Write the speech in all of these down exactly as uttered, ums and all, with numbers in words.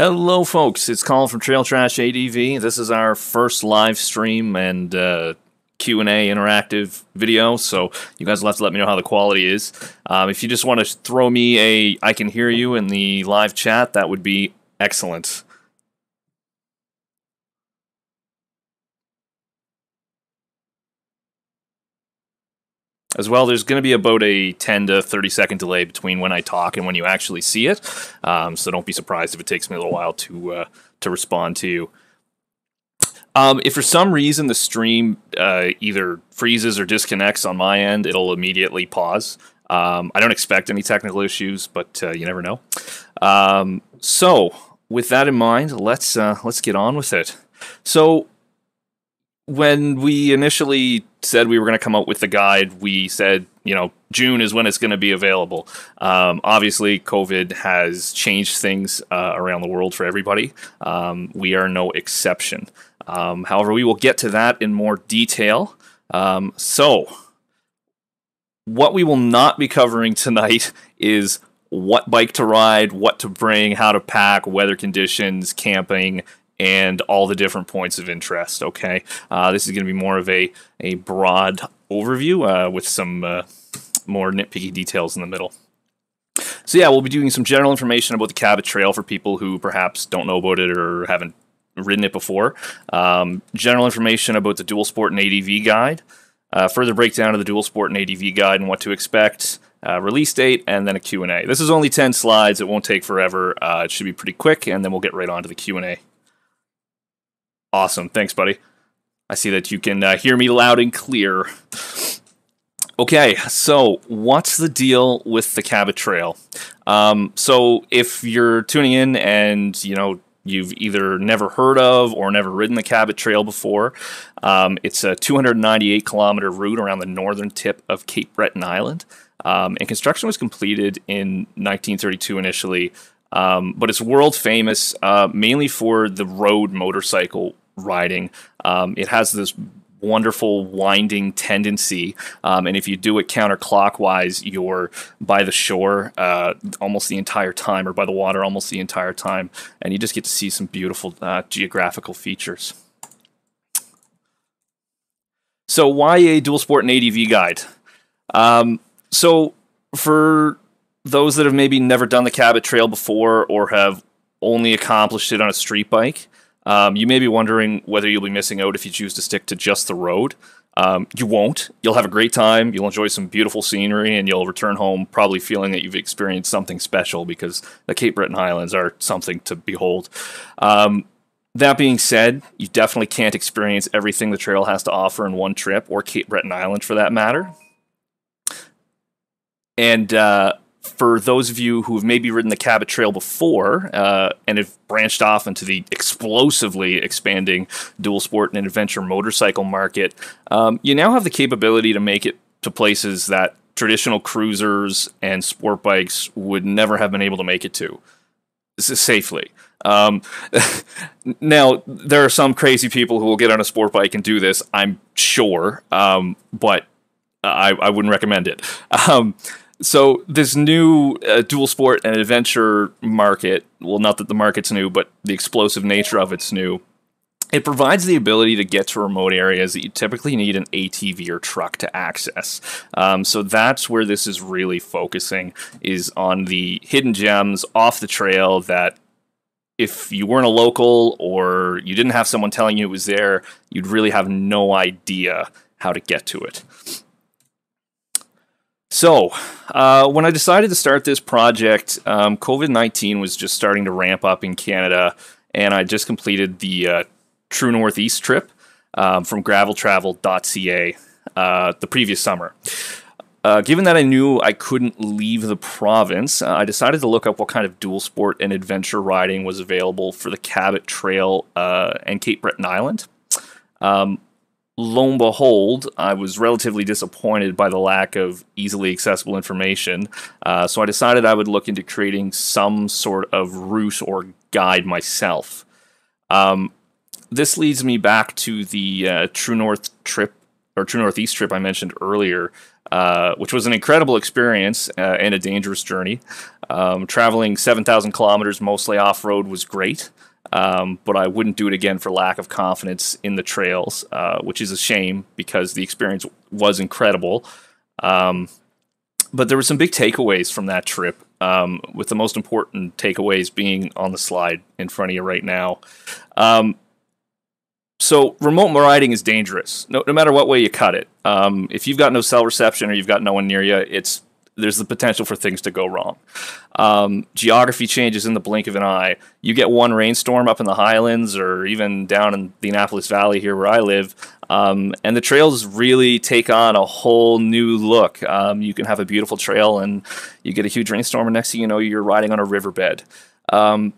Hello folks, it's Colin from Trail Trash A D V. This is our first live stream and uh, Q and A interactive video, so you guys will have to let me know how the quality is. Um, if you just want to throw me a I can hear you in the live chat, that would be excellent. As well, there's going to be about a ten to thirty second delay between when I talk and when you actually see it, um, so don't be surprised if it takes me a little while to uh, to respond to you. Um, if for some reason the stream uh, either freezes or disconnects on my end, it'll immediately pause. Um, I don't expect any technical issues, but uh, you never know. Um, so, with that in mind, let's uh, let's get on with it. So, when we initially said we were going to come up with the guide, we said, you know, June is when it's going to be available. Um, obviously, COVID has changed things uh, around the world for everybody. Um, we are no exception. Um, however, we will get to that in more detail. Um, so, what we will not be covering tonight is what bike to ride, what to bring, how to pack, weather conditions, camping, and all the different points of interest, okay? Uh, this is going to be more of a, a broad overview uh, with some uh, more nitpicky details in the middle. So yeah, we'll be doing some general information about the Cabot Trail for people who perhaps don't know about it or haven't ridden it before. Um, general information about the Dual Sport and A D V guide. Uh, further breakdown of the Dual Sport and A D V guide and what to expect. Uh, release date, and then a Q and A. This is only ten slides. It won't take forever. Uh, it should be pretty quick, and then we'll get right on to the Q and A. Awesome. Thanks, buddy. I see that you can uh, hear me loud and clear. Okay, so what's the deal with the Cabot Trail? Um, so if you're tuning in and, you know, you've either never heard of or never ridden the Cabot Trail before, um, it's a two hundred ninety-eight kilometer route around the northern tip of Cape Breton Island. Um, and construction was completed in nineteen thirty-two initially. Um, but it's world famous uh, mainly for the road motorcycle riding. Um, it has this wonderful winding tendency, um, and if you do it counterclockwise, you're by the shore uh, almost the entire time, or by the water almost the entire time, and you just get to see some beautiful uh, geographical features. So why a Dual Sport and A D V guide? Um, so for those that have maybe never done the Cabot Trail before or have only accomplished it on a street bike, um, you may be wondering whether you'll be missing out if you choose to stick to just the road. Um, you won't. You'll have a great time, you'll enjoy some beautiful scenery, and you'll return home probably feeling that you've experienced something special because the Cape Breton Islands are something to behold. Um, that being said, you definitely can't experience everything the trail has to offer in one trip, or Cape Breton Island for that matter. And, uh, for those of you who have maybe ridden the Cabot Trail before uh, and have branched off into the explosively expanding dual sport and adventure motorcycle market, um, you now have the capability to make it to places that traditional cruisers and sport bikes would never have been able to make it to safely. Um, now, there are some crazy people who will get on a sport bike and do this, I'm sure, um, but I, I wouldn't recommend it. Um, So this new uh, dual sport and adventure market, well, not that the market's new, but the explosive nature of it's new, it provides the ability to get to remote areas that you typically need an A T V or truck to access. Um, so that's where this is really focusing, is on the hidden gems off the trail that if you weren't a local or you didn't have someone telling you it was there, you'd really have no idea how to get to it. So, uh, when I decided to start this project, um, COVID nineteen was just starting to ramp up in Canada, and I just completed the uh, True Northeast trip um, from gravel travel dot c a uh, the previous summer. Uh, given that I knew I couldn't leave the province, uh, I decided to look up what kind of dual sport and adventure riding was available for the Cabot Trail uh, and Cape Breton Island. Um, Lo and behold, I was relatively disappointed by the lack of easily accessible information, uh, so I decided I would look into creating some sort of route or guide myself. Um, this leads me back to the uh, True North trip, or True Northeast trip I mentioned earlier, uh, which was an incredible experience uh, and a dangerous journey. Um, traveling seven thousand kilometers mostly off-road was great, um, but I wouldn't do it again for lack of confidence in the trails, uh, which is a shame because the experience was incredible. Um, but there were some big takeaways from that trip, um, with the most important takeaways being on the slide in front of you right now. Um, So remote riding is dangerous, no, no matter what way you cut it. Um, if you've got no cell reception or you've got no one near you, it's there's the potential for things to go wrong. Um, geography changes in the blink of an eye. You get one rainstorm up in the highlands or even down in the Annapolis Valley here where I live, um, and the trails really take on a whole new look. Um, you can have a beautiful trail and you get a huge rainstorm, and next thing you know, you're riding on a riverbed. Um,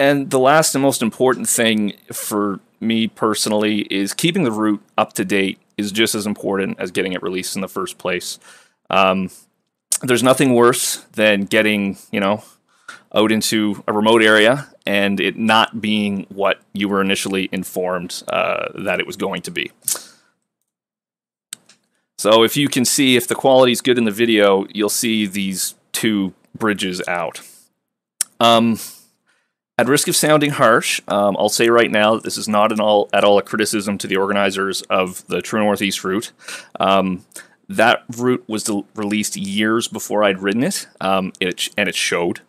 and the last and most important thing for me personally is keeping the route up to date is just as important as getting it released in the first place. Um, there's nothing worse than getting, you know, out into a remote area and it not being what you were initially informed uh, that it was going to be. So if you can see, if the quality is good in the video, you'll see these two bridges out. Um, At risk of sounding harsh, um, I'll say right now that this is not at all, at all a criticism to the organizers of the True Northeast route. Um, that route was released years before I'd ridden it, um, it and it showed.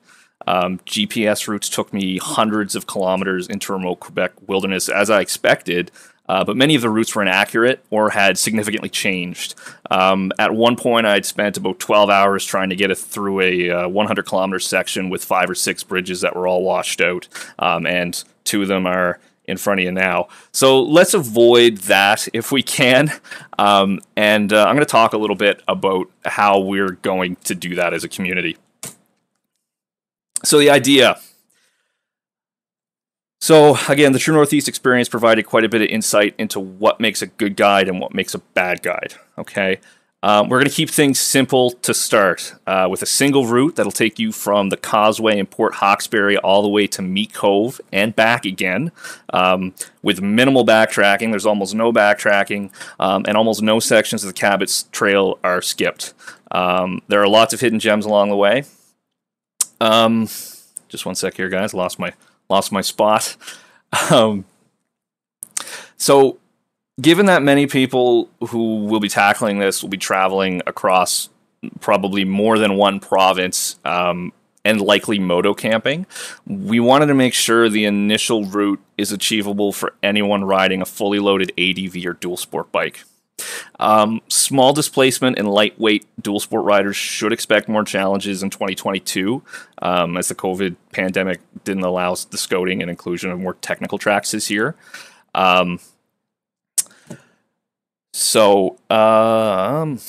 Um, G P S routes took me hundreds of kilometers into remote Quebec wilderness, as I expected, uh, but many of the routes were inaccurate or had significantly changed. Um, at one point, I'd spent about twelve hours trying to get it through a uh, one hundred kilometer section with five or six bridges that were all washed out, um, and two of them are in front of you now. So let's avoid that if we can, um, and uh, I'm going to talk a little bit about how we're going to do that as a community. So the idea. So again, the True Northeast experience provided quite a bit of insight into what makes a good guide and what makes a bad guide. Okay, um, we're going to keep things simple to start uh, with a single route that'll take you from the Causeway in Port Hawkesbury all the way to Meat Cove and back again, um, with minimal backtracking. There's almost no backtracking, um, and almost no sections of the Cabot Trail are skipped. Um, there are lots of hidden gems along the way. Um, just one sec here, guys. Lost my lost my spot. Um, so, given that many people who will be tackling this will be traveling across probably more than one province, um, and likely moto camping, we wanted to make sure the initial route is achievable for anyone riding a fully loaded A D V or dual sport bike. Um, small displacement and lightweight dual sport riders should expect more challenges in twenty twenty-two, um, as the COVID pandemic didn't allow the scouting and inclusion of more technical tracks this year. Um, so, um,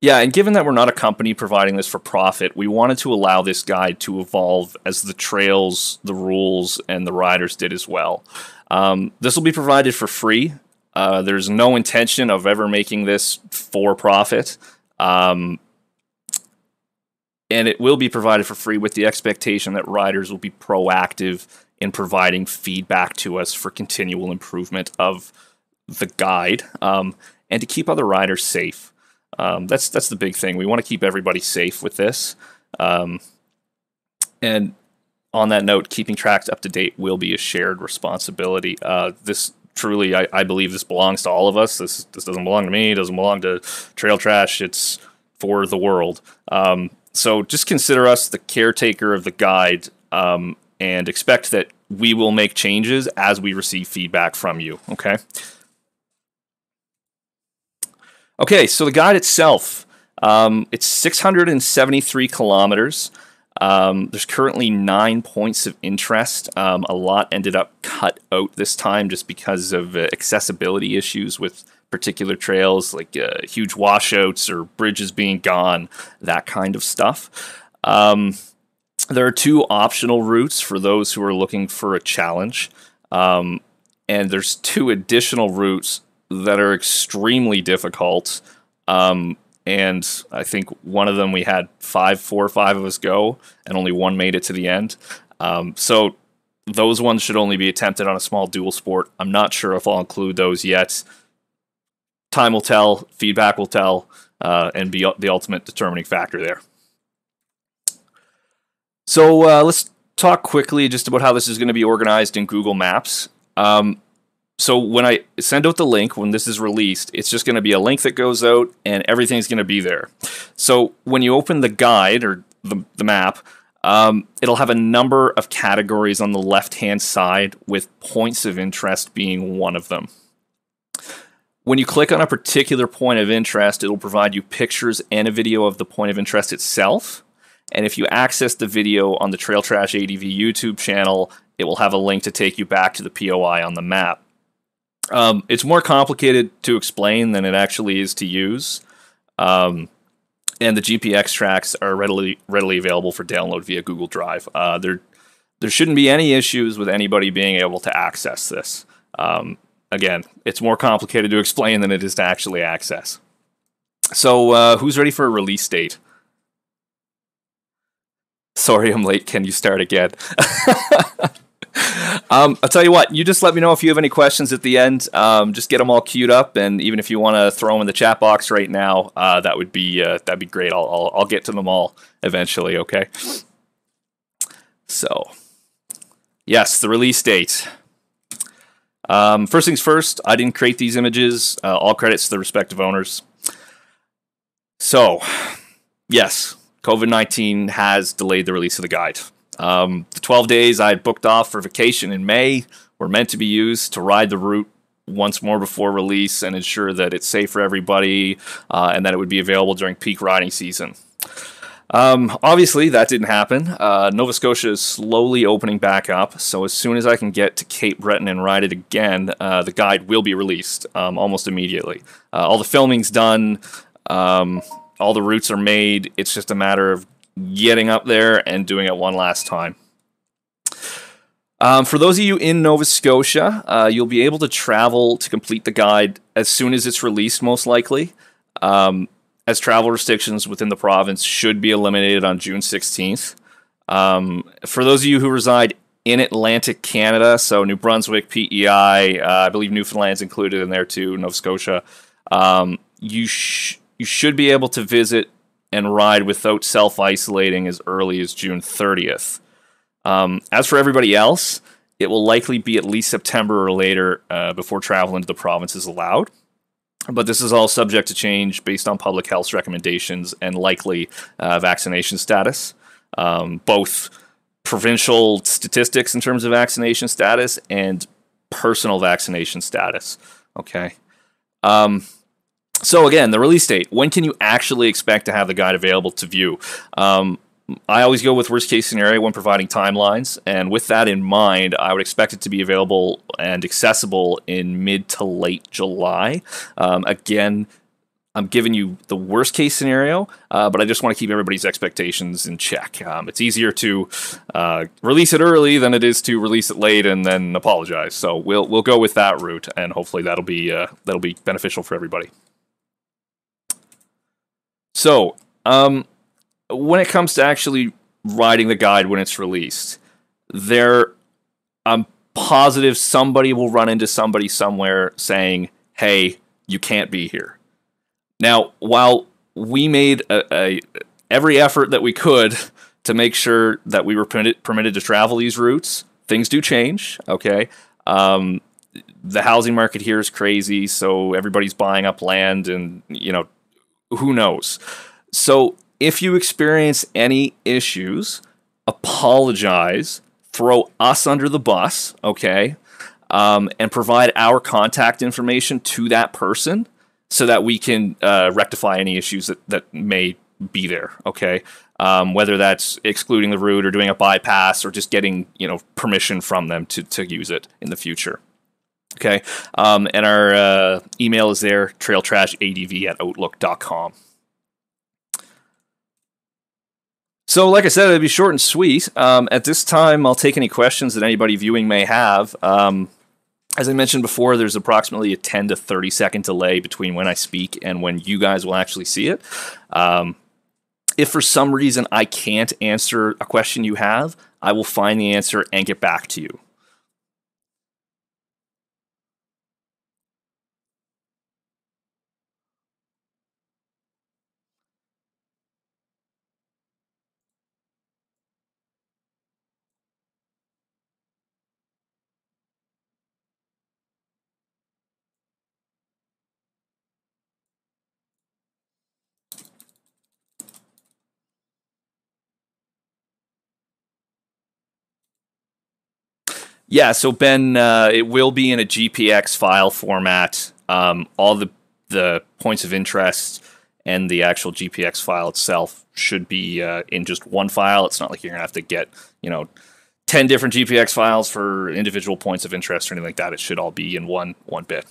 yeah, and given that we're not a company providing this for profit, we wanted to allow this guide to evolve as the trails, the rules, and the riders did as well. Um, this will be provided for free. Uh, there's no intention of ever making this for profit, um, and it will be provided for free with the expectation that riders will be proactive in providing feedback to us for continual improvement of the guide, um, and to keep other riders safe. Um, that's that's the big thing. We want to keep everybody safe with this, um, and on that note, keeping tracks up to date will be a shared responsibility. Uh, this. Truly, I, I believe this belongs to all of us. This this doesn't belong to me. It doesn't belong to Trail Trash. It's for the world. Um, so just consider us the caretaker of the guide, um, and expect that we will make changes as we receive feedback from you. Okay. Okay. So the guide itself, um, it's six hundred seventy-three kilometers. Um, there's currently nine points of interest. Um, a lot ended up cut out this time just because of uh, accessibility issues with particular trails, like uh, huge washouts or bridges being gone, that kind of stuff. Um, there are two optional routes for those who are looking for a challenge. Um, and there's two additional routes that are extremely difficult. Um, And I think one of them we had five, four or five of us go, and only one made it to the end. Um, so those ones should only be attempted on a small dual sport. I'm not sure if I'll include those yet. time will tell, feedback will tell, uh, and be the ultimate determining factor there. So uh, let's talk quickly just about how this is going to be organized in Google Maps. Um, so when I send out the link, when this is released, it's just going to be a link that goes out and everything's going to be there. So when you open the guide or the, the map, um, it'll have a number of categories on the left-hand side with points of interest being one of them. When you click on a particular point of interest, it'll provide you pictures and a video of the point of interest itself. And if you access the video on the Trail Trash A D V YouTube channel, it will have a link to take you back to the P O I on the map. Um, it's more complicated to explain than it actually is to use. Um, and the G P X tracks are readily readily available for download via Google Drive. Uh, there, there shouldn't be any issues with anybody being able to access this. Um, Again, it's more complicated to explain than it is to actually access. So uh, who's ready for a release date? Sorry, I'm late. Can you start again? um, I'll tell you what, you just let me know if you have any questions at the end. Um, just get them all queued up. And even if you want to throw them in the chat box right now, uh, that would be uh, that'd be great. I'll, I'll, I'll get to them all eventually, okay? So, yes, the release date. Um, first things first, I didn't create these images. Uh, all credits to the respective owners. So, yes, COVID nineteen has delayed the release of the guide. Um, the twelve days I had booked off for vacation in May were meant to be used to ride the route once more before release and ensure that it's safe for everybody uh, and that it would be available during peak riding season. Um, obviously, that didn't happen. Uh, Nova Scotia is slowly opening back up, so as soon as I can get to Cape Breton and ride it again, uh, the guide will be released um, almost immediately. Uh, all the filming's done, um, all the routes are made, it's just a matter of getting up there and doing it one last time. Um, for those of you in Nova Scotia, uh, you'll be able to travel to complete the guide as soon as it's released, most likely. Um, as travel restrictions within the province should be eliminated on June sixteenth. Um, for those of you who reside in Atlantic Canada, so New Brunswick, P E I, uh, I believe Newfoundland's included in there too, Nova Scotia, um, you, sh you should be able to visit and ride without self-isolating as early as June thirtieth. Um, as for everybody else, it will likely be at least September or later uh, before travel into the province is allowed. But this is all subject to change based on public health recommendations and likely uh, vaccination status. Um, both provincial statistics in terms of vaccination status and personal vaccination status. Okay. Um, so again, the release date. When can you actually expect to have the guide available to view? Um, I always go with worst case scenario when providing timelines. And with that in mind, I would expect it to be available and accessible in mid to late July. Um, again, I'm giving you the worst case scenario, uh, but I just want to keep everybody's expectations in check. Um, it's easier to uh, release it early than it is to release it late and then apologize. So we'll we'll go with that route, and hopefully that'll be uh, that'll be beneficial for everybody. So. Um, When it comes to actually riding the guide when it's released, there, I'm positive somebody will run into somebody somewhere saying, hey, you can't be here. Now, while we made a, a, every effort that we could to make sure that we were permitted, permitted to travel these routes, things do change, okay? Um, the housing market here is crazy, so everybody's buying up land and, you know, who knows? So... if you experience any issues, apologize, throw us under the bus, okay, um, and provide our contact information to that person so that we can uh, rectify any issues that, that may be there, okay, um, whether that's excluding the route or doing a bypass or just getting, you know, permission from them to, to use it in the future. Okay, um, and our uh, email is there, trail trash A D V at outlook dot com. So, like I said, it'll be short and sweet. Um, at this time, I'll take any questions that anybody viewing may have. Um, as I mentioned before, there's approximately a ten to thirty second delay between when I speak and when you guys will actually see it. Um, if for some reason I can't answer a question you have, I will find the answer and get back to you. Yeah, so Ben, uh, it will be in a G P X file format. Um, all the the points of interest and the actual G P X file itself should be uh, in just one file. It's not like you're going to have to get, you know, ten different G P X files for individual points of interest or anything like that. It should all be in one one bit,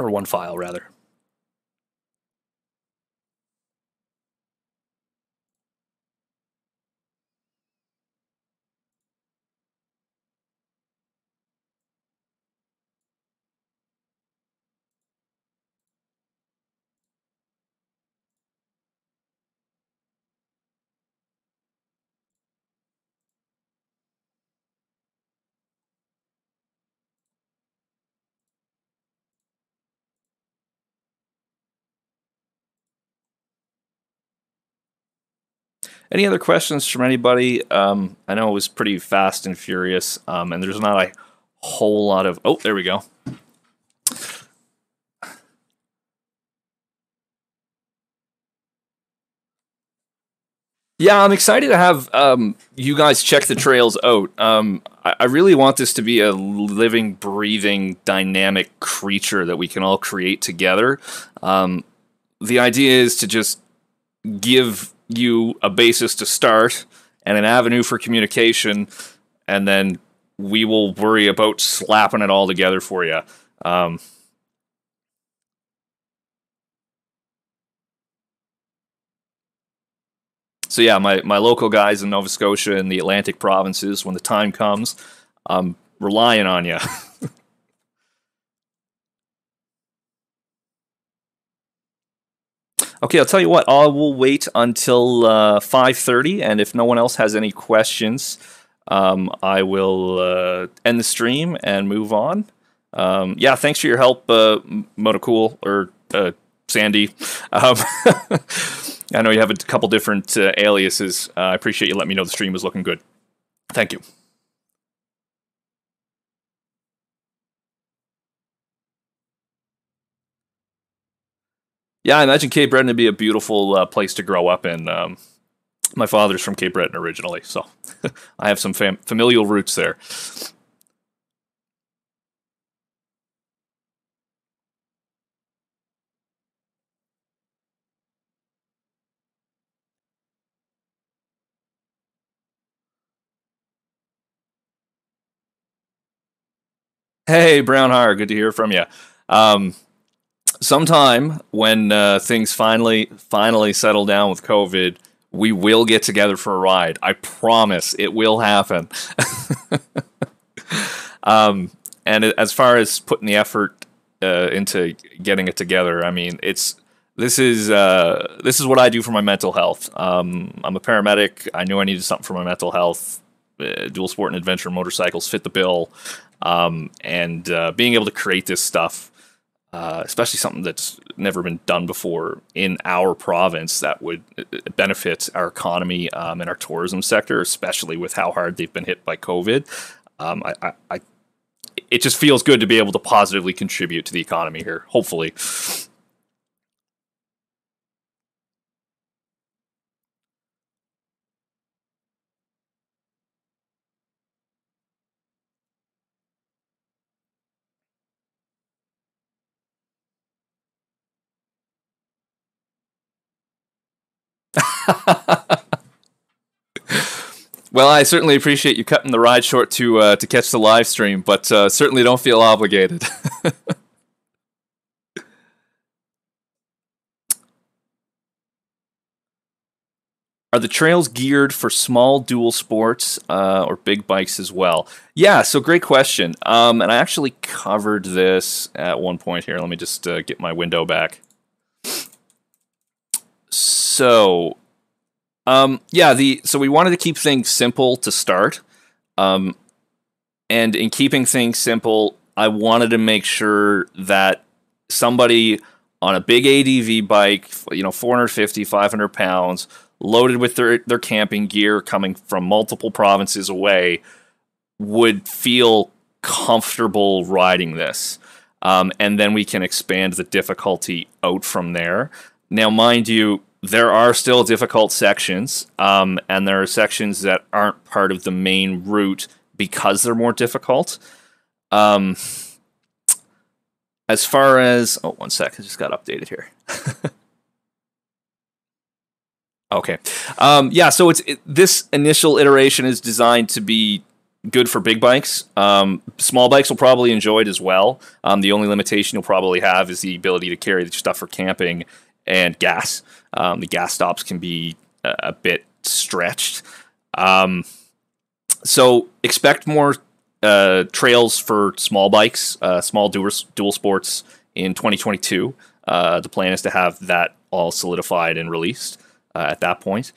or one file rather. Any other questions from anybody? Um, I know it was pretty fast and furious, um, and there's not a whole lot of... Oh, there we go. Yeah, I'm excited to have um, you guys check the trails out. Um, I, I really want this to be a living, breathing, dynamic creature that we can all create together. Um, the idea is to just give... you a basis to start and an avenue for communication, and then we will worry about slapping it all together for you. Um, so yeah, my, my local guys in Nova Scotia and the Atlantic provinces, when the time comes, I'm relying on you. Okay, I'll tell you what, I will wait until uh, five thirty, and if no one else has any questions, um, I will uh, end the stream and move on. Um, yeah, thanks for your help, uh, Motocool, or uh, Sandy. Um, I know you have a couple different uh, aliases. Uh, I appreciate you letting me know the stream was looking good. Thank you. Yeah, I imagine Cape Breton would be a beautiful uh, place to grow up in. Um, my father's from Cape Breton originally, so I have some fam familial roots there. Hey, Brownhire, good to hear from you. Um, Sometime when uh, things finally finally settle down with COVID, we will get together for a ride. I promise it will happen. um, and as far as putting the effort uh, into getting it together, I mean, it's this is uh, this is what I do for my mental health. Um, I'm a paramedic. I knew I needed something for my mental health. Uh, dual sport and adventure motorcycles fit the bill, um, and uh, being able to create this stuff. Uh, especially something that's never been done before in our province that would benefit our economy um, and our tourism sector, especially with how hard they've been hit by COVID. Um, I, I, I, it just feels good to be able to positively contribute to the economy here, hopefully. Well, I certainly appreciate you cutting the ride short to uh, to catch the live stream, but uh, certainly don't feel obligated. Are the trails geared for small dual sports uh, or big bikes as well? Yeah, so great question. Um, and I actually covered this at one point here. Let me just uh, get my window back. So... Um, yeah, the so we wanted to keep things simple to start, um, and in keeping things simple, I wanted to make sure that somebody on a big A D V bike, you know, four fifty, five hundred pounds, loaded with their, their camping gear coming from multiple provinces away, would feel comfortable riding this, um, and then we can expand the difficulty out from there. Now, mind you, there are still difficult sections, um, and there are sections that aren't part of the main route because they're more difficult. Um, as far as, oh, one sec, I just got updated here. Okay. Um, yeah, so it's it, this initial iteration is designed to be good for big bikes. Um, small bikes will probably enjoy it as well. Um, the only limitation you'll probably have is the ability to carry the stuff for camping and gas. Um, the gas stops can be a, a bit stretched. Um, so expect more uh, trails for small bikes, uh, small dual, dual sports in twenty twenty-two. Uh, the plan is to have that all solidified and released uh, at that point.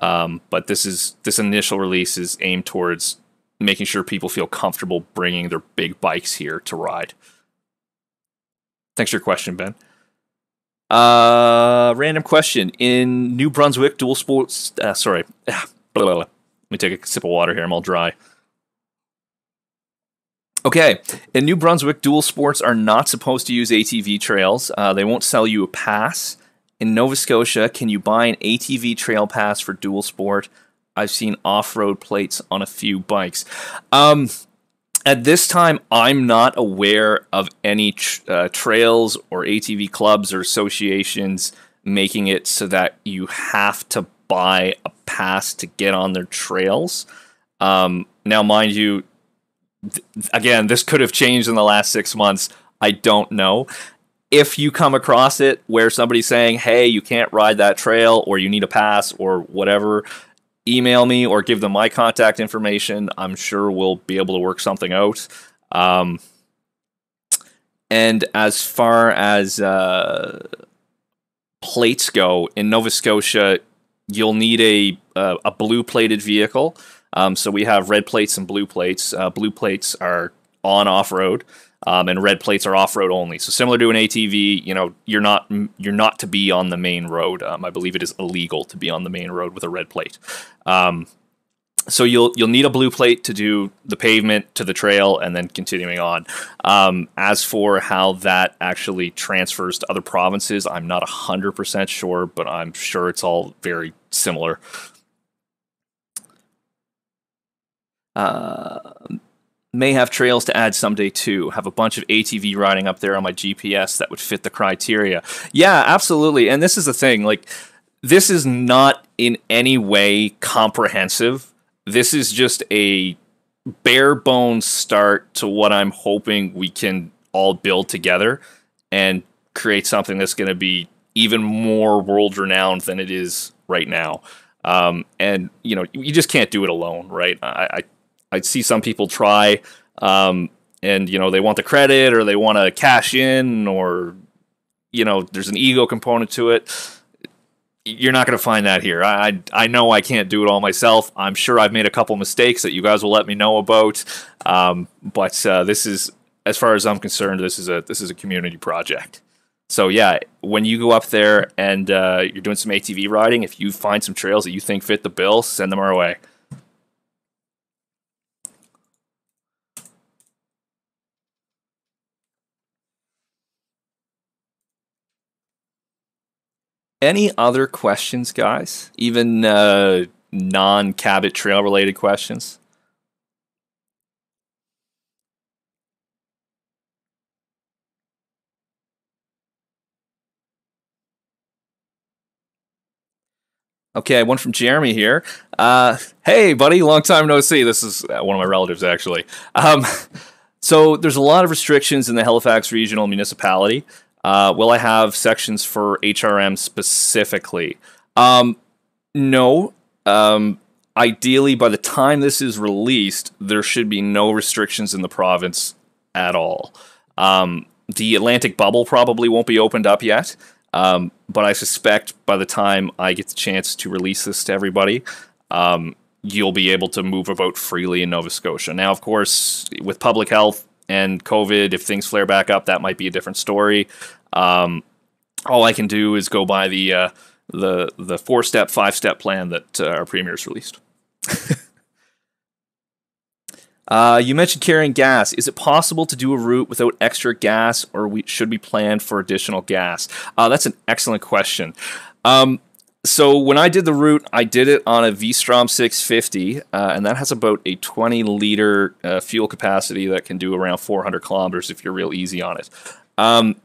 Um, but this is this initial release is aimed towards making sure people feel comfortable bringing their big bikes here to ride. Thanks for your question, Ben. Uh, random question. In New Brunswick, dual sports... Uh, sorry. Blah, blah, blah. Let me take a sip of water here. I'm all dry. Okay. In New Brunswick, dual sports are not supposed to use A T V trails. Uh, they won't sell you a pass. In Nova Scotia, can you buy an A T V trail pass for dual sport? I've seen off-road plates on a few bikes. Um, at this time, I'm not aware of any tr uh, trails or A T V clubs or associations making it so that you have to buy a pass to get on their trails. Um, now, mind you, th again, this could have changed in the last six months. I don't know. If you come across it where somebody's saying, hey, you can't ride that trail or you need a pass or whatever, email me or give them my contact information. I'm sure we'll be able to work something out. Um, and as far as uh, plates go, in Nova Scotia, you'll need a, uh, a blue-plated vehicle. Um, so we have red plates and blue plates. Uh, blue plates are on off-road, um, and red plates are off-road only. So similar to an A T V, you know, you're not you're not to be on the main road. Um, I believe it is illegal to be on the main road with a red plate. Um, so you'll you'll need a blue plate to do the pavement to the trail and then continuing on. Um, as for how that actually transfers to other provinces, I'm not one hundred percent sure, but I'm sure it's all very similar. Uh, may have trails to add someday too. Have a bunch of A T V riding up there on my G P S that would fit the criteria. Yeah, absolutely. And this is the thing, like, this is not in any way comprehensive. This is just a bare bones start to what I'm hoping we can all build together and create something that's going to be even more world renowned than it is right now. Um, and you know, you just can't do it alone, right? I, I I see some people try, um, and, you know, they want the credit or they want to cash in, or, you know, there's an ego component to it. You're not going to find that here. I, I know I can't do it all myself. I'm sure I've made a couple mistakes that you guys will let me know about. Um, but uh, this is, as far as I'm concerned, this is a this is a community project. So, yeah, when you go up there and uh, you're doing some A T V riding, if you find some trails that you think fit the bill, send them our way. Any other questions, guys? Even uh, non-Cabot Trail-related questions? Okay, one from Jeremy here. Uh, hey, buddy, long time no see. This is one of my relatives, actually. Um, so there's a lot of restrictions in the Halifax Regional Municipality. Uh, will I have sections for H R M specifically? Um, no. Um, ideally, by the time this is released, there should be no restrictions in the province at all. Um, the Atlantic bubble probably won't be opened up yet, um, but I suspect by the time I get the chance to release this to everybody, um, you'll be able to move about freely in Nova Scotia. Now, of course, with public health and COVID, if things flare back up, that might be a different story. Um, all I can do is go by the uh, the the four step, five step plan that uh, our premier's released. uh, you mentioned carrying gas. Is it possible to do a route without extra gas, or we, should we plan for additional gas? Uh, that's an excellent question. Um, So when I did the route, I did it on a V-Strom six fifty, uh, and that has about a twenty liter uh, fuel capacity that can do around four hundred kilometers if you're real easy on it. Um,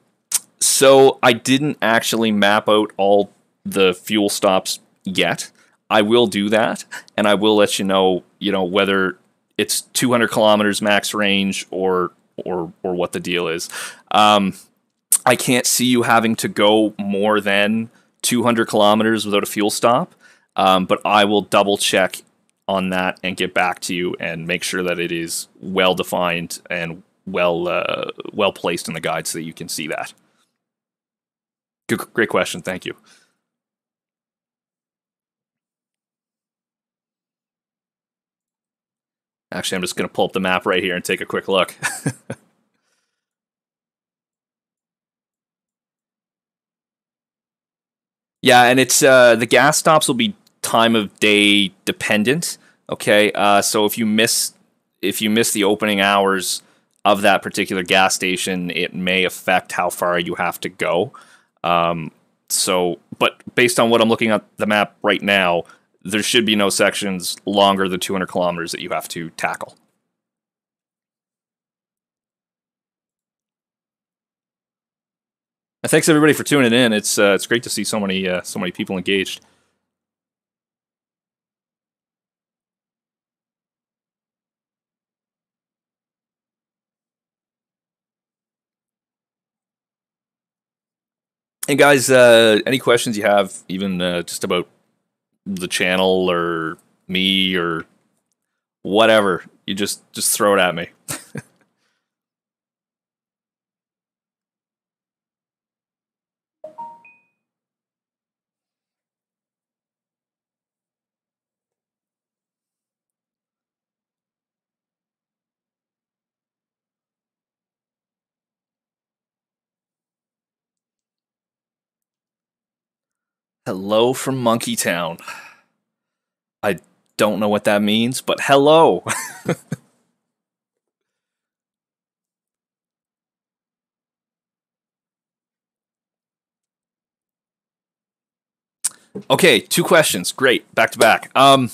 so I didn't actually map out all the fuel stops yet. I will do that, and I will let you know, you know, whether it's two hundred kilometers max range or or or what the deal is. Um, I can't see you having to go more than two hundred kilometers without a fuel stop, um, but I will double check on that and get back to you and make sure that it is well defined and well uh, well placed in the guide so that you can see that. Good, great question, thank you. Actually, I'm just going to pull up the map right here and take a quick look. Yeah, and it's uh, the gas stops will be time of day dependent. Okay, uh, so if you miss if you miss the opening hours of that particular gas station, it may affect how far you have to go. Um, so, but based on what I'm looking at the map right now, there should be no sections longer than two hundred kilometers that you have to tackle. And thanks everybody for tuning in. It's uh, it's great to see so many uh, so many people engaged. Hey guys, uh, any questions you have, even uh, just about the channel or me or whatever, you just just throw it at me. Hello from Monkey Town. I don't know what that means, but hello. Okay, two questions. Great, back to back. Um,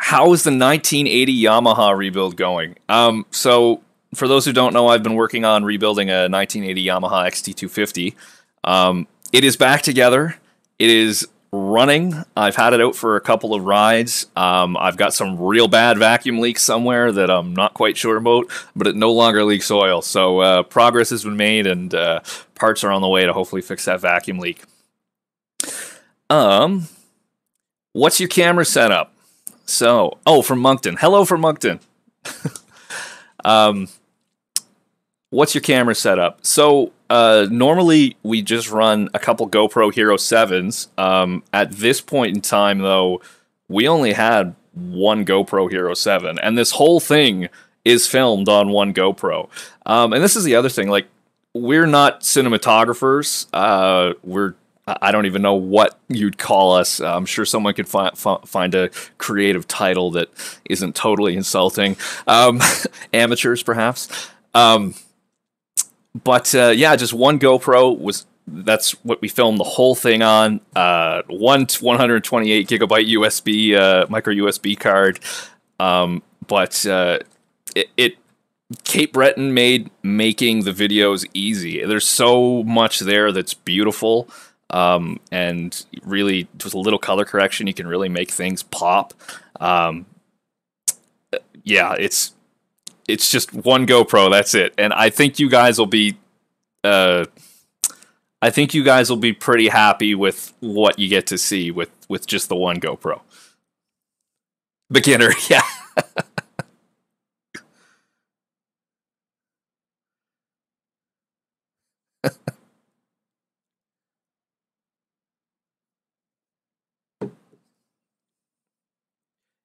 how is the nineteen eighty Yamaha rebuild going? Um, so for those who don't know, I've been working on rebuilding a nineteen eighty Yamaha X T two fifty. Um, it is back together. It is running. I've had it out for a couple of rides. Um, I've got some real bad vacuum leaks somewhere that I'm not quite sure about, but it no longer leaks oil. So uh, progress has been made, and uh, parts are on the way to hopefully fix that vacuum leak. Um, what's your camera setup? So, oh, from Moncton. Hello from Moncton. um, what's your camera setup? So. Uh, normally, we just run a couple GoPro Hero sevens. Um, at this point in time, though, we only had one GoPro Hero seven, and this whole thing is filmed on one GoPro. Um, and this is the other thing. Like, we're not cinematographers. Uh, we're I don't even know what you'd call us. I'm sure someone could fi fi find a creative title that isn't totally insulting. Um, amateurs, perhaps. Um But uh, yeah, just one GoPro was that's what we filmed the whole thing on. Uh, one one hundred twenty-eight gigabyte U S B uh, micro U S B card. Um, but uh, it, it Cape Breton made making the videos easy. There's so much there that's beautiful, um, and really with a little color correction, you can really make things pop. Um, yeah, it's. It's just one GoPro. That's it. And I think you guys will be, uh, I think you guys will be pretty happy with what you get to see with with just the one GoPro. Beginner, yeah.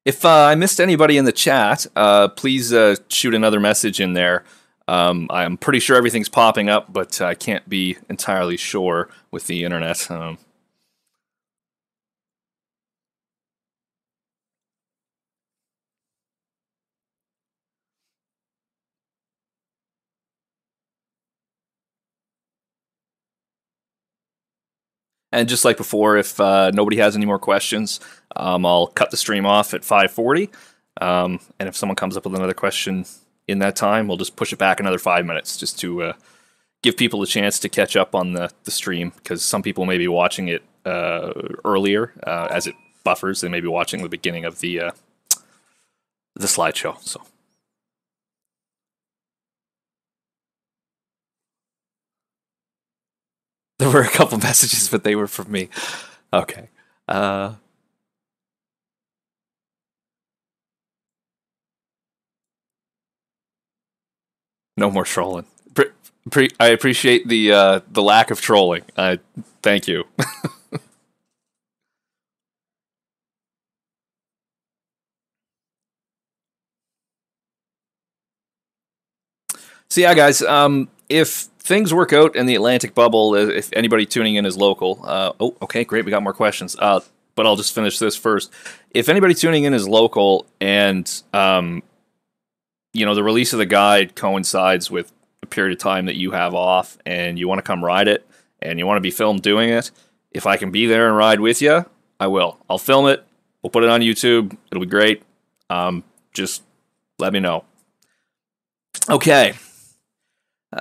If uh, I missed anybody in the chat, uh, please uh, shoot another message in there. Um, I'm pretty sure everything's popping up, but I can't be entirely sure with the internet. Um, And just like before, if uh, nobody has any more questions, um, I'll cut the stream off at five forty. Um, and if someone comes up with another question in that time, we'll just push it back another five minutes just to uh, give people a chance to catch up on the, the stream, because some people may be watching it uh, earlier uh, as it buffers. They may be watching the beginning of the, uh, the slideshow. So. There were a couple messages, but they were from me. Okay. Uh, no more trolling. Pre pre I appreciate the uh, the lack of trolling. I thank you. So yeah, guys. Um, if things work out in the Atlantic bubble, if anybody tuning in is local, uh, oh, okay, great, we got more questions, uh, but I'll just finish this first. If anybody tuning in is local and, um, you know, the release of the guide coincides with a period of time that you have off and you want to come ride it and you want to be filmed doing it, if I can be there and ride with you, I will. I'll film it. We'll put it on YouTube. It'll be great. Um, just let me know. Okay.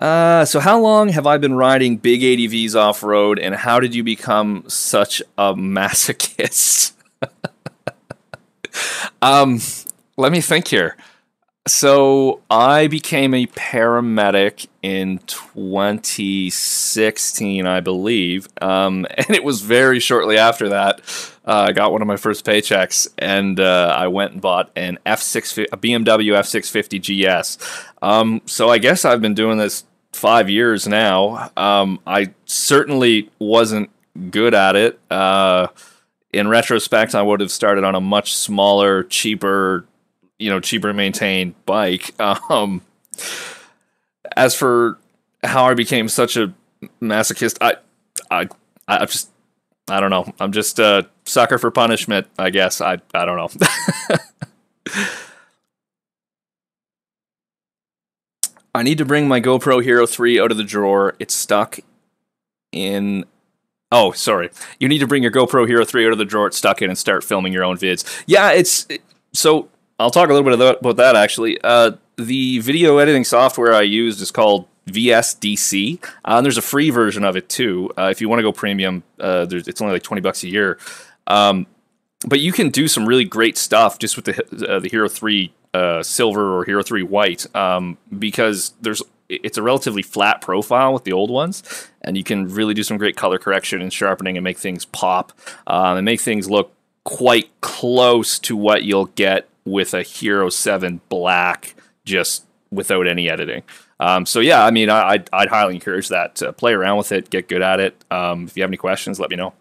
Uh, so how long have I been riding big A D Vs off-road, and how did you become such a masochist? um, let me think here. So I became a paramedic in twenty sixteen, I believe, um, and it was very shortly after that. Uh, I got one of my first paychecks, and uh, I went and bought an F six fifty, a B M W F six fifty G S. Um, so I guess I've been doing this five years now. Um, I certainly wasn't good at it. Uh, in retrospect, I would have started on a much smaller, cheaper, you know, cheaper maintained bike. Um, as for how I became such a masochist, I, I, I just. I don't know. I'm just a sucker for punishment, I guess. I I don't know. I need to bring my GoPro Hero three out of the drawer. It's stuck in... Oh, sorry. You need to bring your GoPro Hero three out of the drawer. It's stuck in and start filming your own vids. Yeah, it's... It, so, I'll talk a little bit about, about that, actually. Uh, the video editing software I used is called V S D C, uh, and there's a free version of it too. Uh, if you want to go premium, uh, there's, it's only like twenty bucks a year. Um, but you can do some really great stuff just with the uh, the Hero three uh, Silver or Hero three White, um, because there's it's a relatively flat profile with the old ones, and you can really do some great color correction and sharpening and make things pop um, and make things look quite close to what you'll get with a Hero seven Black just without any editing. Um, so yeah, I mean, I, I'd, I'd highly encourage that. Uh, play around with it, get good at it. Um, if you have any questions, let me know.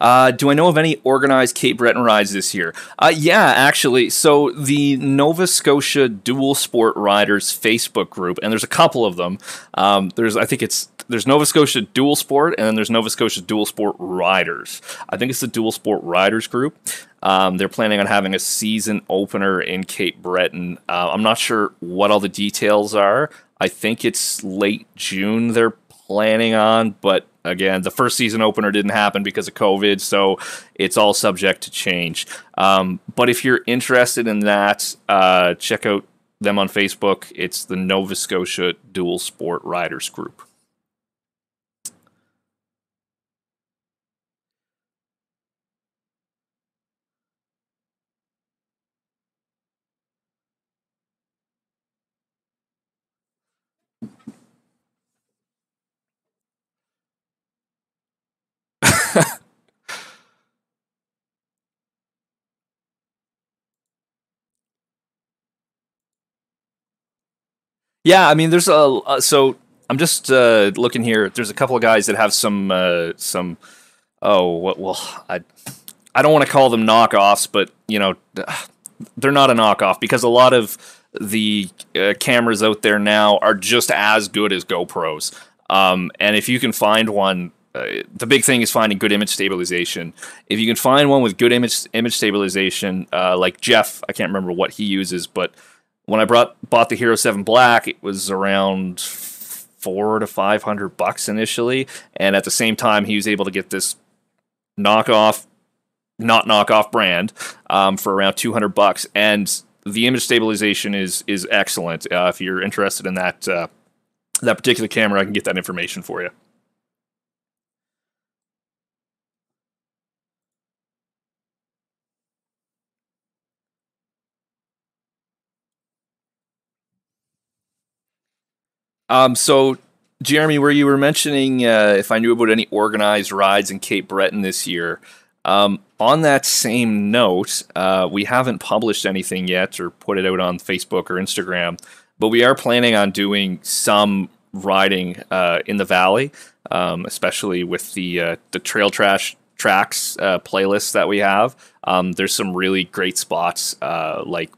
Uh, do I know of any organized Cape Breton rides this year? Uh, yeah, actually. So the Nova Scotia Dual Sport Riders Facebook group, and there's a couple of them. Um, there's, I think it's, there's Nova Scotia Dual Sport, and then there's Nova Scotia Dual Sport Riders. I think it's the Dual Sport Riders group. Um, they're planning on having a season opener in Cape Breton. Uh, I'm not sure what all the details are. I think it's late June they're planning on, but again, the first season opener didn't happen because of COVID, so it's all subject to change. Um, but if you're interested in that, uh, check out them on Facebook. It's the Nova Scotia Dual Sport Riders group. Yeah, I mean, there's a uh, so I'm just uh, looking here. There's a couple of guys that have some uh, some oh what well I I don't want to call them knockoffs, but you know they're not a knockoff because a lot of the uh, cameras out there now are just as good as GoPros. Um, and if you can find one, uh, the big thing is finding good image stabilization. If you can find one with good image image stabilization, uh, like Jeff, I can't remember what he uses, but When I brought bought the Hero seven Black, it was around four to five hundred bucks initially, and at the same time, he was able to get this knockoff, not knockoff brand um, for around two hundred bucks. And the image stabilization is is excellent. Uh, if you're interested in that uh, that particular camera, I can get that information for you. Um, so, Jeremy, where you were mentioning uh, if I knew about any organized rides in Cape Breton this year, um, on that same note, uh, we haven't published anything yet or put it out on Facebook or Instagram, but we are planning on doing some riding uh, in the valley, um, especially with the uh, the Trail Trash Tracks uh, playlist that we have. Um, there's some really great spots, uh, like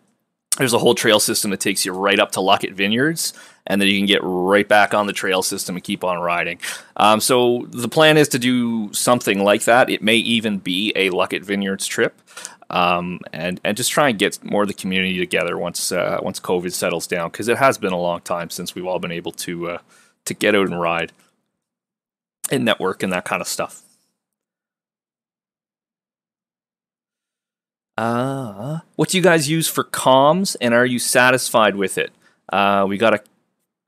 there's a whole trail system that takes you right up to Luckett Vineyards, and then you can get right back on the trail system and keep on riding. Um, so the plan is to do something like that. It may even be a Luckett Vineyards trip, um, and and just try and get more of the community together once uh, once COVID settles down, because it has been a long time since we've all been able to uh, to get out and ride and network and that kind of stuff. Uh, what do you guys use for comms, and are you satisfied with it? Uh, we got a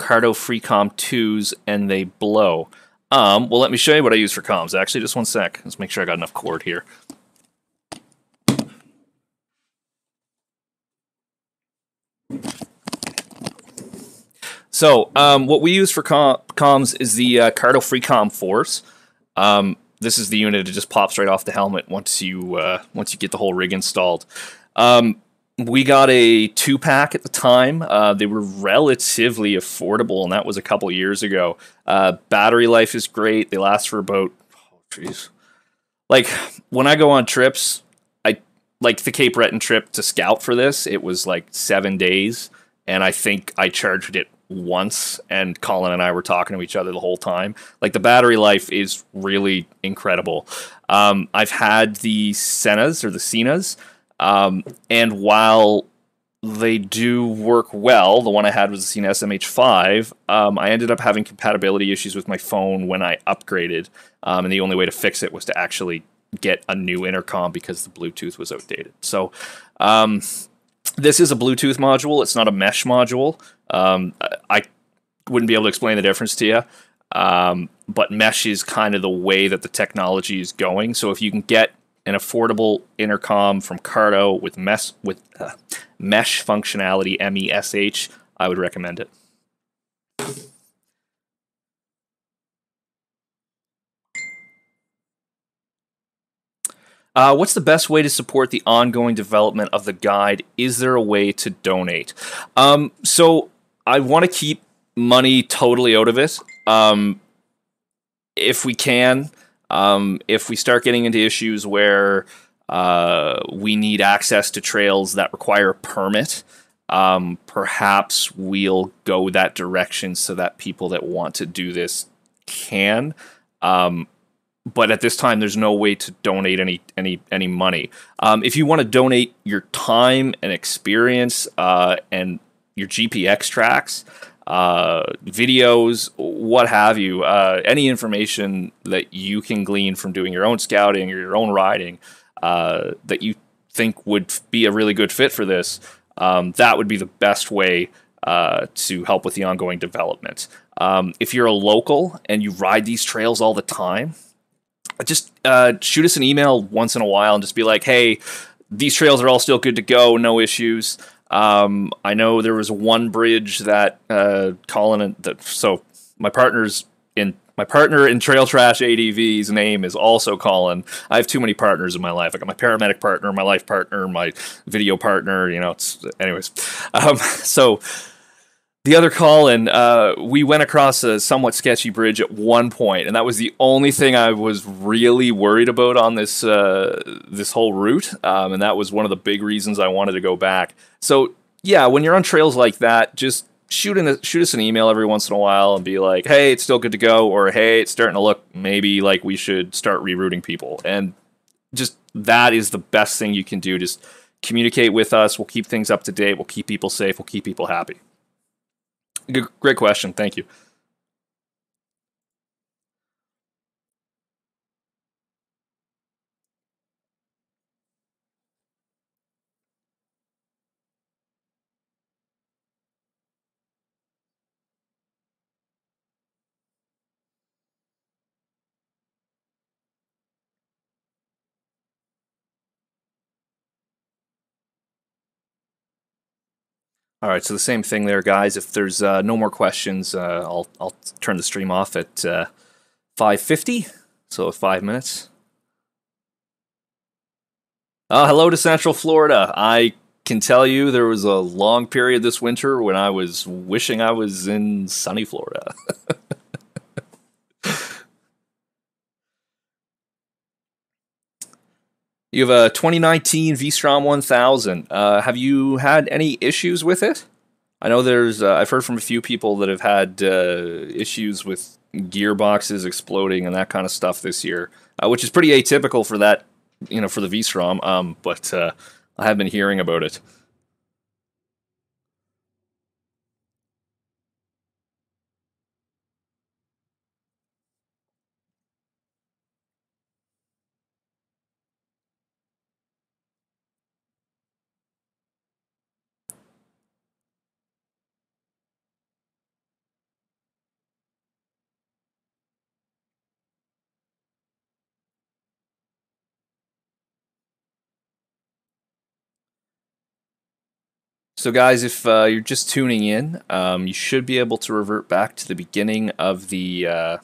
Cardo Freecom twos and they blow. Um, well, let me show you what I use for comms. Actually, just one sec. Let's make sure I got enough cord here. So, um, what we use for com comms is the uh, Cardo Freecom fours. Um, this is the unit that just pops right off the helmet once you uh, once you get the whole rig installed. Um, We got a two-pack at the time. Uh, they were relatively affordable, and that was a couple years ago. Uh, battery life is great. They last for about, oh, geez. Like, when I go on trips, I like the Cape Breton trip to scout for this. It was like seven days, and I think I charged it once, and Colin and I were talking to each other the whole time. Like, the battery life is really incredible. Um, I've had the Senas, or the Senas, Um, and while they do work well, the one I had was the Sena S M H five, um, I ended up having compatibility issues with my phone when I upgraded, um, and the only way to fix it was to actually get a new intercom because the Bluetooth was outdated. So um, this is a Bluetooth module. It's not a mesh module. Um, I wouldn't be able to explain the difference to you, um, but mesh is kind of the way that the technology is going. So if you can get an affordable intercom from Cardo with mesh with uh, mesh functionality, M E S H, I would recommend it. Uh, what's the best way to support the ongoing development of the guide? Is there a way to donate? Um, so I want to keep money totally out of it, um, if we can. Um, if we start getting into issues where uh, we need access to trails that require a permit, um, perhaps we'll go that direction so that people that want to do this can. Um, but at this time, there's no way to donate any any any money. Um, if you want to donate your time and experience uh, and your G P X tracks, Uh, videos, what have you, uh, any information that you can glean from doing your own scouting or your own riding uh, that you think would be a really good fit for this, um, that would be the best way uh, to help with the ongoing development. Um, if you're a local and you ride these trails all the time, just uh, shoot us an email once in a while and just be like, hey, these trails are all still good to go, no issues. Um, I know there was one bridge that uh, Colin and that, so my partner's in my partner in Trail Trash A D V's name is also Colin. I have too many partners in my life. I got my paramedic partner, my life partner, my video partner. You know, it's anyways. Um, so the other Colin, uh, we went across a somewhat sketchy bridge at one point, and that was the only thing I was really worried about on this uh, this whole route, um, and that was one of the big reasons I wanted to go back. So yeah, when you're on trails like that, just shoot in a, shoot us an email every once in a while and be like, hey, it's still good to go, or hey, it's starting to look maybe like we should start rerouting people. And just that is the best thing you can do. Just communicate with us. We'll keep things up to date. We'll keep people safe. We'll keep people happy. G- great question. Thank you. All right, so the same thing there, guys. If there's uh, no more questions, uh, I'll I'll turn the stream off at uh, five fifty, so five minutes. Uh, hello to Central Florida. I can tell you there was a long period this winter when I was wishing I was in sunny Florida. You have a twenty nineteen V-Strom one thousand. Uh, have you had any issues with it? I know there's, uh, I've heard from a few people that have had uh, issues with gearboxes exploding and that kind of stuff this year, uh, which is pretty atypical for that, you know, for the V-Strom, um, but uh, I have been hearing about it. So guys, if uh, you're just tuning in, um, you should be able to revert back to the beginning of the uh,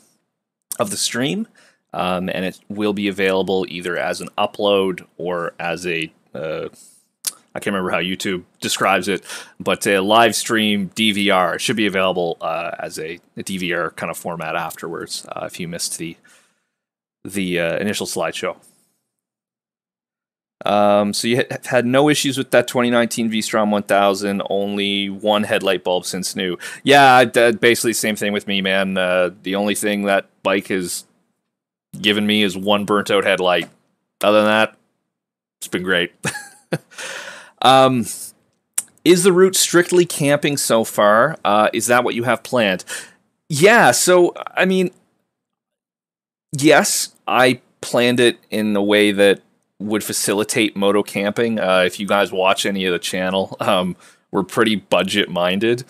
of the stream, um, and it will be available either as an upload or as a uh, I can't remember how YouTube describes it, but a live stream D V R. It should be available uh, as a, a D V R kind of format afterwards uh, if you missed the the uh, initial slideshow. Um, so you ha had no issues with that twenty nineteen V-Strom one thousand, only one headlight bulb since new. Yeah, I did basically the same thing with me, man. Uh, the only thing that bike has given me is one burnt out headlight. Other than that, it's been great. um, is the route strictly camping so far? Uh, is that what you have planned? Yeah, so, I mean, yes, I planned it in the way that would facilitate moto camping. Uh, if you guys watch any of the channel, um, we're pretty budget minded.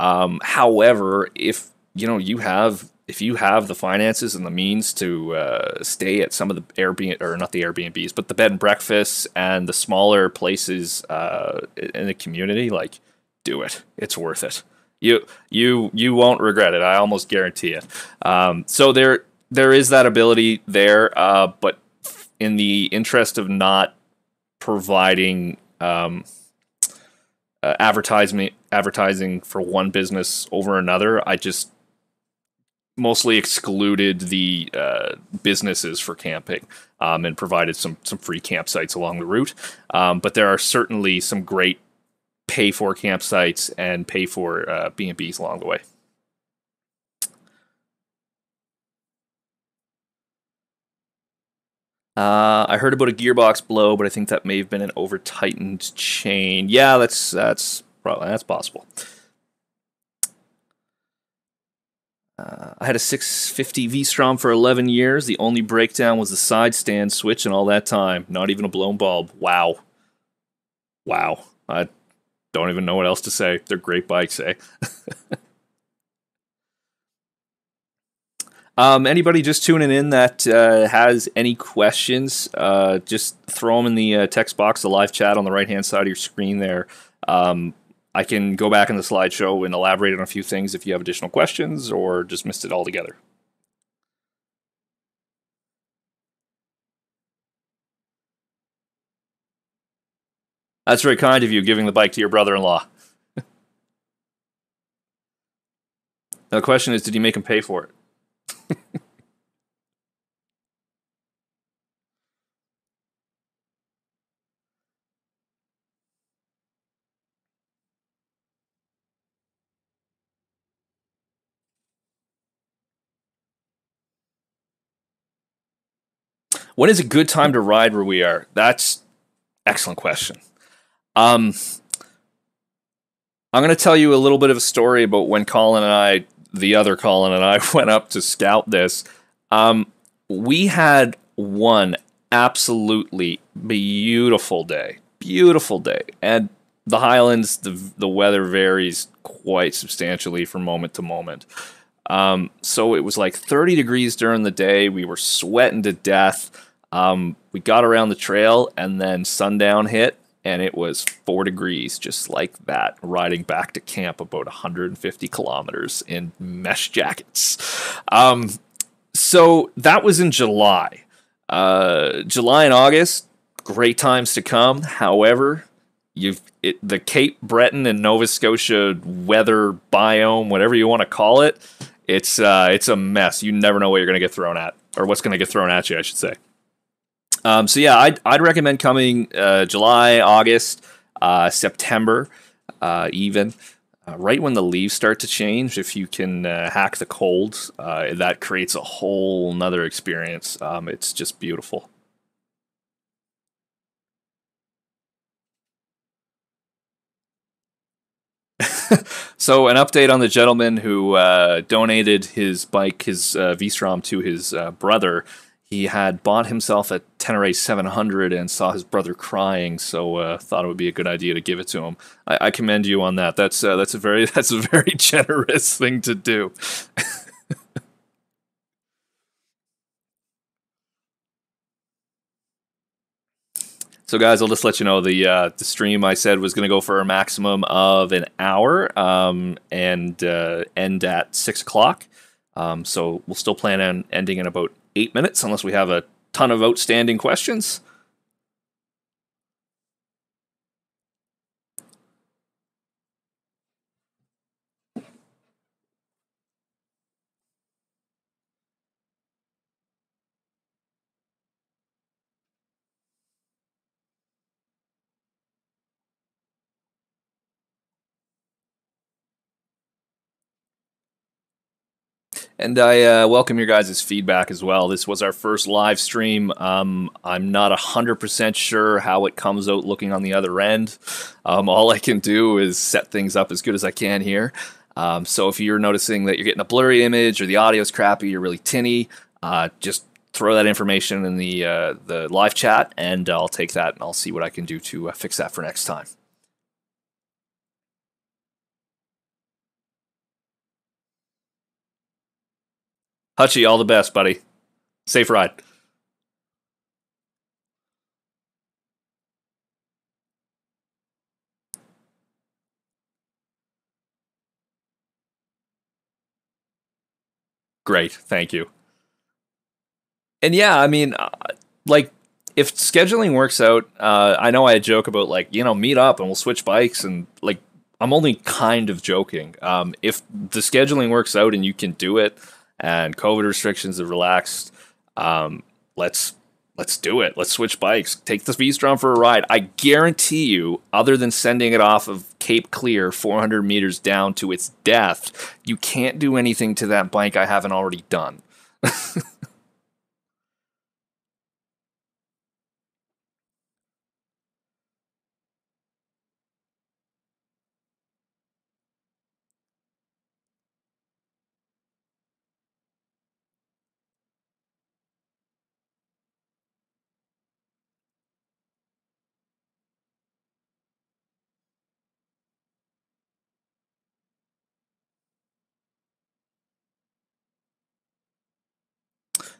Um, however, if you know you have, if you have the finances and the means to uh, stay at some of the Airbnb or not the Airbnbs, but the bed and breakfasts and the smaller places uh, in the community, like do it. It's worth it. You you you won't regret it. I almost guarantee it. Um, so there there is that ability there, uh, but in the interest of not providing um, uh, advertisement advertising for one business over another, I just mostly excluded the uh, businesses for camping um, and provided some some free campsites along the route. Um, but there are certainly some great pay for campsites and pay for uh, B and Bs along the way. Uh, I heard about a gearbox blow, but I think that may have been an over-tightened chain. Yeah, that's that's probably that's possible. Uh, I had a six fifty V-Strom for eleven years. The only breakdown was the side stand switch, and all that time, not even a blown bulb. Wow, wow. I don't even know what else to say. They're great bikes, eh? Um, anybody just tuning in that uh, has any questions, uh, just throw them in the uh, text box, the live chat on the right-hand side of your screen there. Um, I can go back in the slideshow and elaborate on a few things if you have additional questions or just missed it altogether. That's very kind of you, giving the bike to your brother-in-law. The question is, did you make him pay for it? When is a good time to ride where we are? That's an excellent question. Um, I'm going to tell you a little bit of a story about when Colin and I, the other Colin and I, went up to scout this. Um, we had one absolutely beautiful day, beautiful day. And the Highlands, the, the weather varies quite substantially from moment to moment. Um, so it was like thirty degrees during the day. We were sweating to death. Um, we got around the trail and then sundown hit and it was four degrees, just like that, riding back to camp about one hundred fifty kilometers in mesh jackets. Um, so that was in July, uh, July and August, great times to come. However, you've it, the Cape Breton and Nova Scotia weather biome, whatever you want to call it. It's, uh, it's a mess. You never know what you're going to get thrown at or what's going to get thrown at you, I should say. Um, so yeah, I'd, I'd recommend coming uh, July, August, uh, September, uh, even uh, right when the leaves start to change. If you can uh, hack the cold, uh, that creates a whole nother experience. Um, it's just beautiful. So an update on the gentleman who uh, donated his bike, his uh, V SROM, to his uh, brother. He had bought himself a Tenere seven hundred and saw his brother crying, so uh, thought it would be a good idea to give it to him. I, I commend you on that. That's uh, that's a very that's a very generous thing to do. So guys, I'll just let you know the uh, the stream I said was going to go for a maximum of an hour um, and uh, end at six o'clock. Um, so we'll still plan on ending in about eight minutes, unless we have a ton of outstanding questions. And I uh, welcome your guys' feedback as well. This was our first live stream. Um, I'm not one hundred percent sure how it comes out looking on the other end. Um, all I can do is set things up as good as I can here. Um, so if you're noticing that you're getting a blurry image or the audio's crappy, you're really tinny, uh, just throw that information in the, uh, the live chat and I'll take that and I'll see what I can do to uh, fix that for next time. Hutchie, all the best, buddy. Safe ride. Great, thank you. And yeah, I mean, uh, like, if scheduling works out, uh, I know I joke about, like, you know, meet up and we'll switch bikes and, like, I'm only kind of joking. Um, if the scheduling works out and you can do it, and COVID restrictions have relaxed, um, let's let's do it. Let's switch bikes. Take the V SROM for a ride. I guarantee you, other than sending it off of Cape Clear four hundred meters down to its death, you can't do anything to that bike I haven't already done.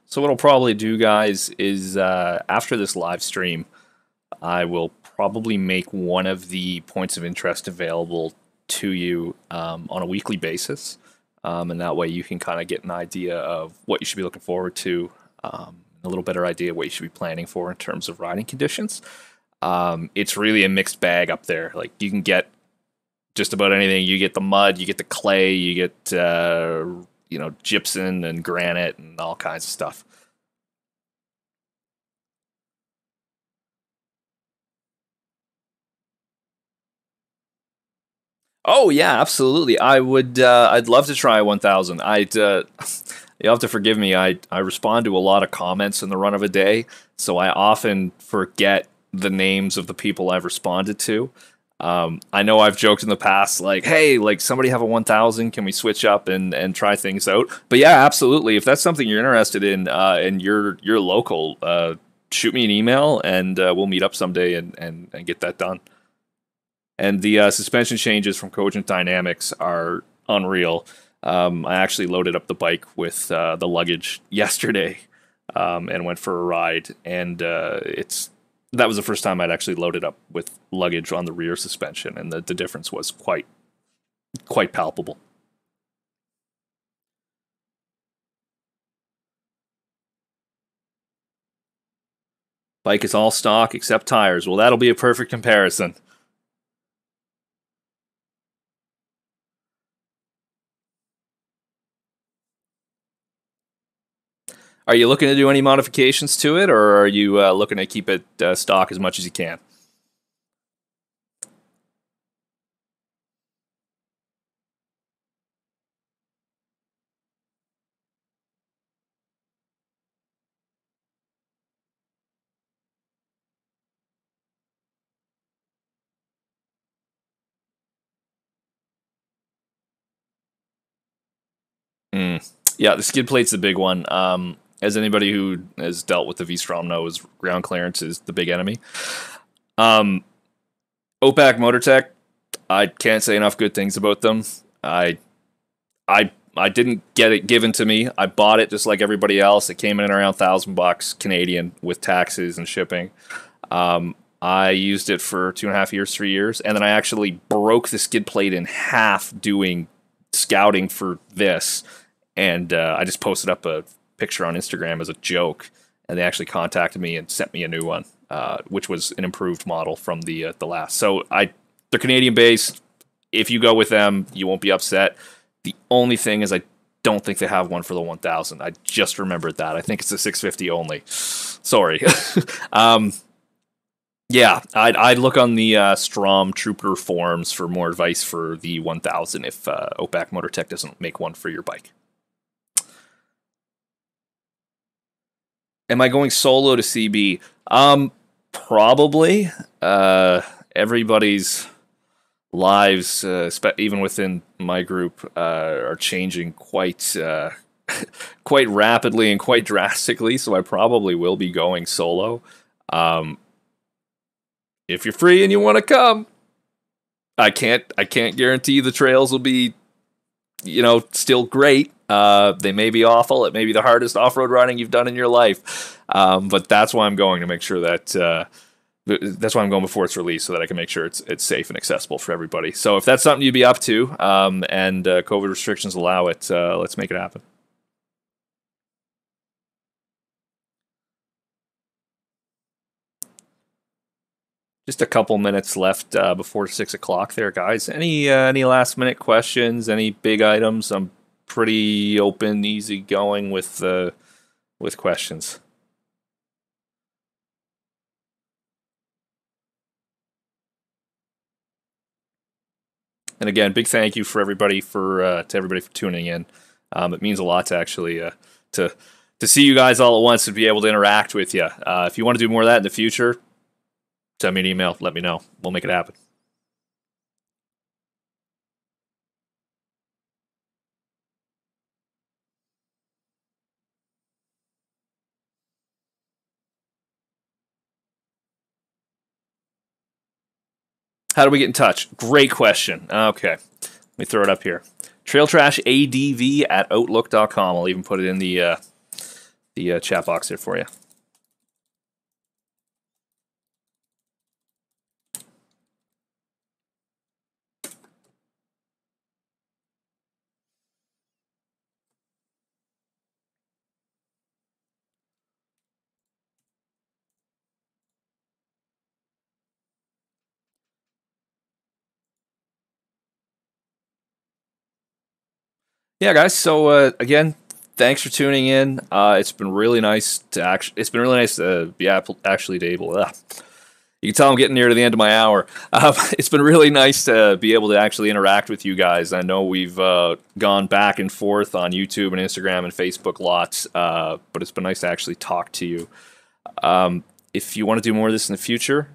So what I'll probably do, guys, is uh, after this live stream, I will probably make one of the points of interest available to you um, on a weekly basis. Um, and that way you can kind of get an idea of what you should be looking forward to, um, a little better idea of what you should be planning for in terms of riding conditions. Um, it's really a mixed bag up there. Like, you can get just about anything. You get the mud, you get the clay, you get... Uh, you know, gypsum and granite and all kinds of stuff. Oh yeah, absolutely. I would, uh, I'd love to try one thousand. I'd, uh, you'll have to forgive me. I, I respond to a lot of comments in the run of a day. So I often forget the names of the people I've responded to. Um, I know I've joked in the past, like, hey, like somebody have a one thousand, can we switch up and, and try things out? But yeah, absolutely. If that's something you're interested in, uh, and you're, you're local, uh, shoot me an email and, uh, we'll meet up someday and, and, and get that done. And the, uh, suspension changes from Cogent Dynamics are unreal. Um, I actually loaded up the bike with, uh, the luggage yesterday, um, and went for a ride, and, uh, it's, that was the first time I'd actually loaded up with luggage on the rear suspension, and the, the difference was quite, quite palpable. Bike is all stock except tires. Well, that'll be a perfect comparison. Are you looking to do any modifications to it, or are you uh, looking to keep it uh, stock as much as you can? Mm. Yeah, the skid plate's the big one. Um, As anybody who has dealt with the V-Strom knows, ground clearance is the big enemy. Um, O PAC MotorTech, I can't say enough good things about them. I, I, I didn't get it given to me. I bought it just like everybody else. It came in at around thousand bucks Canadian with taxes and shipping. Um, I used it for two and a half years, three years, and then I actually broke the skid plate in half doing scouting for this, and uh, I just posted up a picture on Instagram as a joke, and they actually contacted me and sent me a new one, uh, which was an improved model from the uh, the last. So I, they're Canadian based. If you go with them, you won't be upset. The only thing is I don't think they have one for the one thousand. I just remembered that. I think it's a six fifty only. Sorry. um, yeah, I'd, I'd look on the uh, Strom Trooper forums for more advice for the one thousand if uh, O PAC MotorTech doesn't make one for your bike. Am I going solo to C B? Um, probably. Uh, everybody's lives, uh, even within my group, uh, are changing quite, uh, quite rapidly and quite drastically. So I probably will be going solo. Um, if you're free and you want to come, I can't. I can't guarantee the trails will be, you know, still great. Uh, they may be awful. It may be the hardest off-road riding you've done in your life. Um, but that's why I'm going to make sure that, uh, that's why I'm going before it's released, so that I can make sure it's, it's safe and accessible for everybody. So if that's something you'd be up to, um, and, uh, COVID restrictions allow it, uh, let's make it happen. Just a couple minutes left uh, before six o'clock there, guys. Any, uh, any last minute questions, any big items? I'm pretty open, easy going with uh, with questions. And again, big thank you for everybody for uh, to everybody for tuning in. Um, it means a lot to actually uh, to to see you guys all at once and be able to interact with you. Uh, if you want to do more of that in the future, send me an email. Let me know. We'll make it happen. How do we get in touch? Great question. Okay. Let me throw it up here. Trail Trash A D V at outlook dot com. I'll even put it in the uh, the uh, chat box here for you. Yeah, guys. So uh, again, thanks for tuning in. Uh, it's been really nice to actually. It's been really nice to be actually to able. Ugh. You can tell I'm getting near to the end of my hour. Uh, it's been really nice to be able to actually interact with you guys. I know we've uh, gone back and forth on YouTube and Instagram and Facebook lots, uh, but it's been nice to actually talk to you. Um, if you want to do more of this in the future,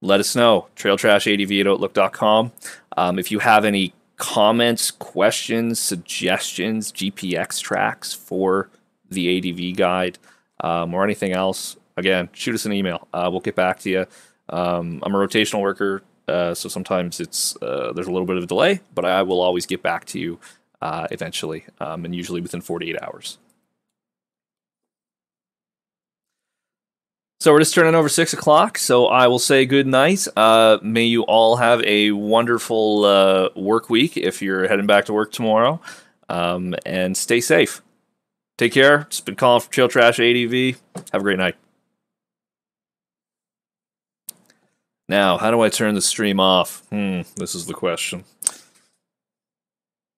let us know. trail trash A D V at outlook dot com. Um, if you have any comments, questions, suggestions, G P X tracks for the A D V guide, um, or anything else, again, shoot us an email. Uh, we'll get back to you. Um, I'm a rotational worker, uh, so sometimes it's uh, there's a little bit of a delay, but I will always get back to you uh, eventually, um, and usually within forty-eight hours. So we're just turning over six o'clock, so I will say good night. Uh, may you all have a wonderful uh, work week if you're heading back to work tomorrow, um, and stay safe. Take care. It's been Colin from Trail Trash A D V. Have a great night. Now, how do I turn the stream off? Hmm, this is the question.